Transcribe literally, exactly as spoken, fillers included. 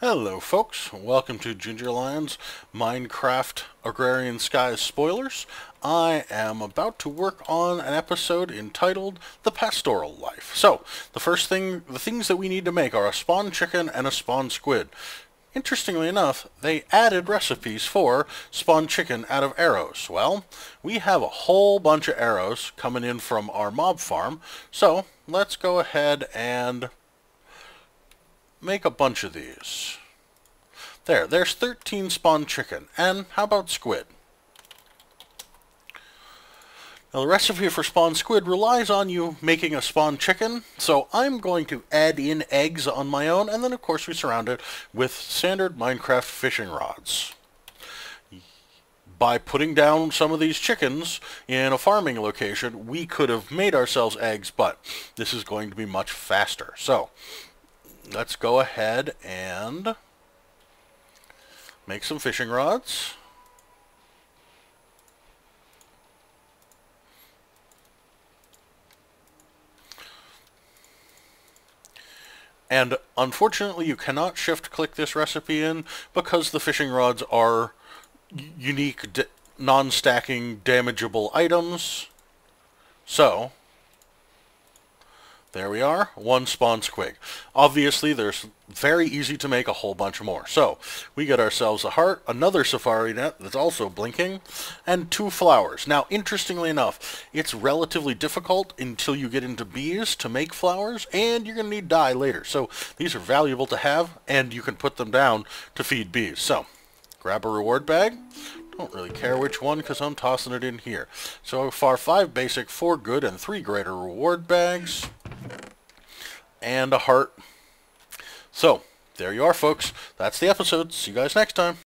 Hello folks, welcome to Ginger Lion's Minecraft Agrarian Skies Spoilers. I am about to work on an episode entitled The Pastoral Life. So, the first thing, the things that we need to make are a spawn chicken and a spawn squid. Interestingly enough, they added recipes for spawn chicken out of arrows. Well, we have a whole bunch of arrows coming in from our mob farm, so let's go ahead and make a bunch of these. There, there's thirteen spawn chicken. And how about squid? Now the recipe for spawn squid relies on you making a spawn chicken, so I'm going to add in eggs on my own, and then of course we surround it with standard Minecraft fishing rods. By putting down some of these chickens in a farming location, we could have made ourselves eggs, but this is going to be much faster. So let's go ahead and make some fishing rods. And unfortunately, you cannot shift click this recipe in because the fishing rods are unique, non-stacking, damageable items. So there we are, one spawn squig. Obviously, there's very easy to make a whole bunch more. So, we get ourselves a heart, another safari net that's also blinking, and two flowers. Now, interestingly enough, it's relatively difficult until you get into bees to make flowers, and you're going to need dye later. So, these are valuable to have, and you can put them down to feed bees. So, grab a reward bag. Don't really care which one because I'm tossing it in here. So far, five basic, four good, and three greater reward bags. And a heart. So, there you are, folks. That's the episode. See you guys next time.